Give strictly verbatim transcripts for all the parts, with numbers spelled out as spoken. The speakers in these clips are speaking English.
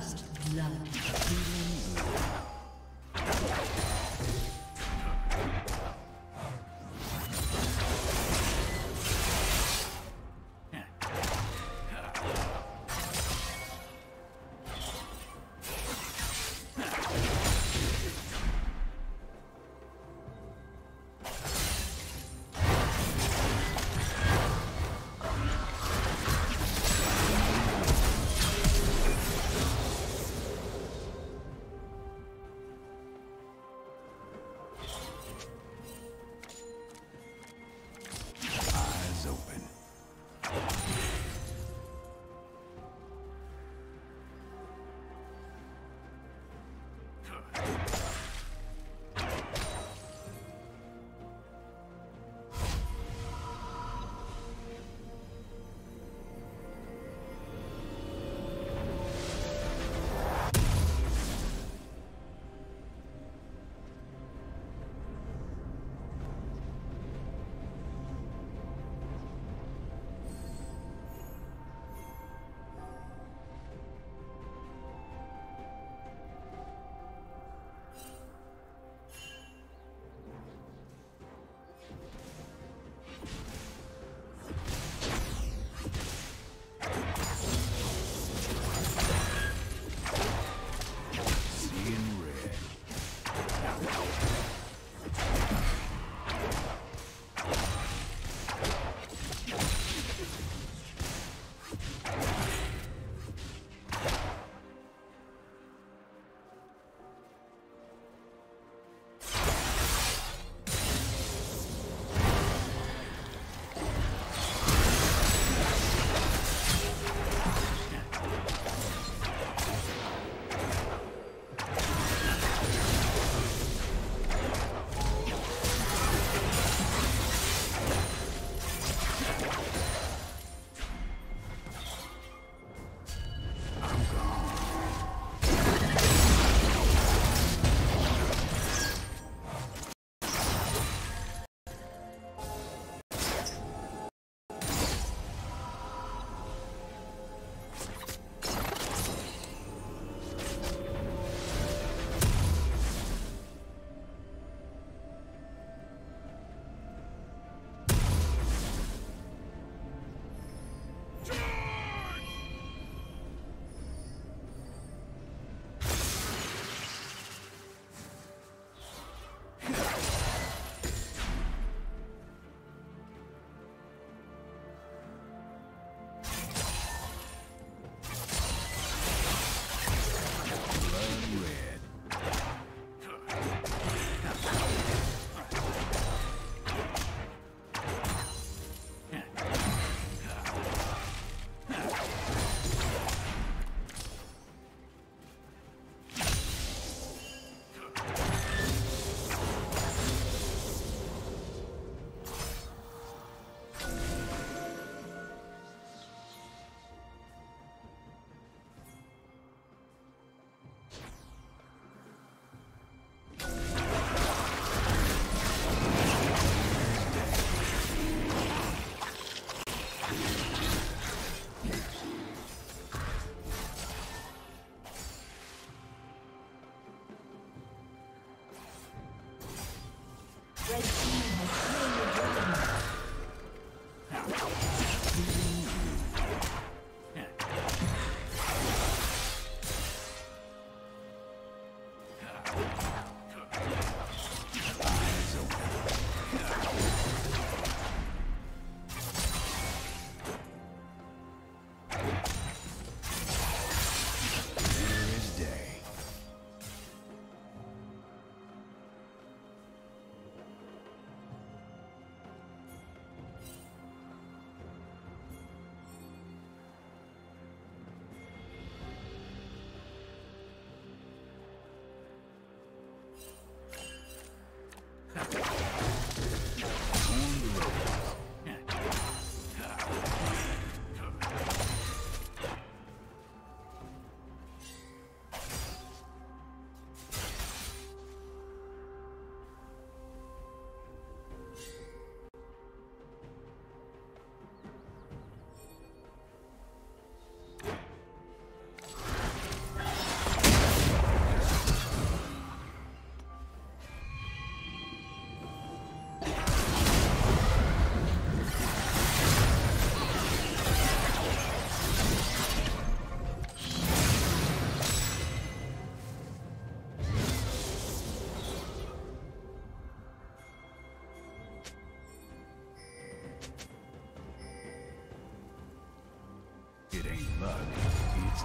First blood. bug meets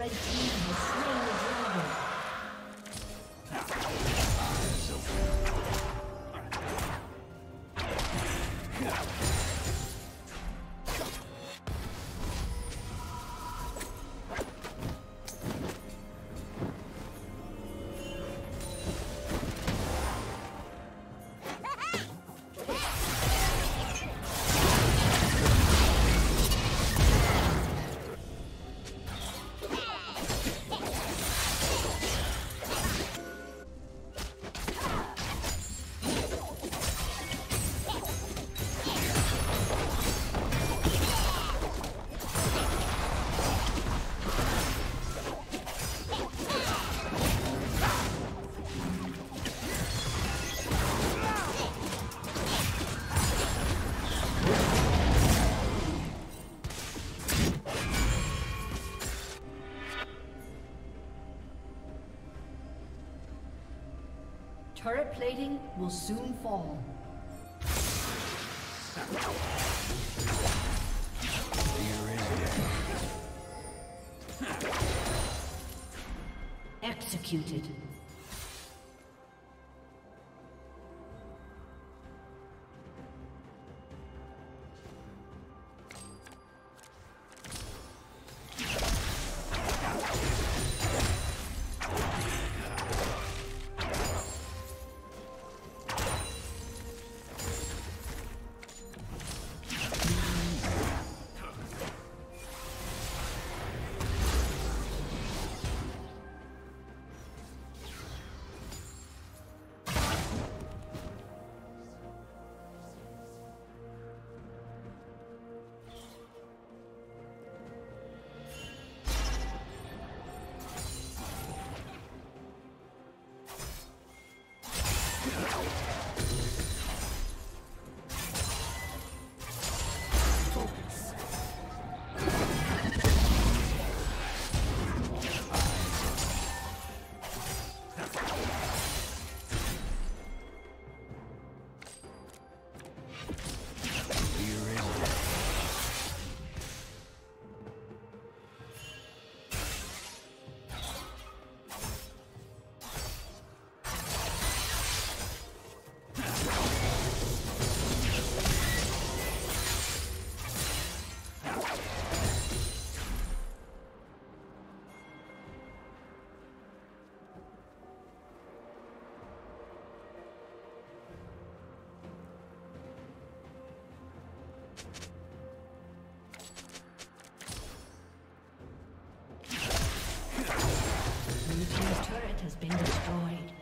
Red team has slain the dragon. Turret plating will soon fall. Executed. Has been destroyed.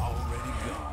Already gone.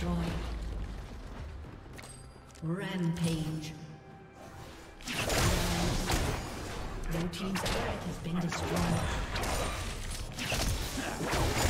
destroyed. Rampage. Blue team's turret has been destroyed.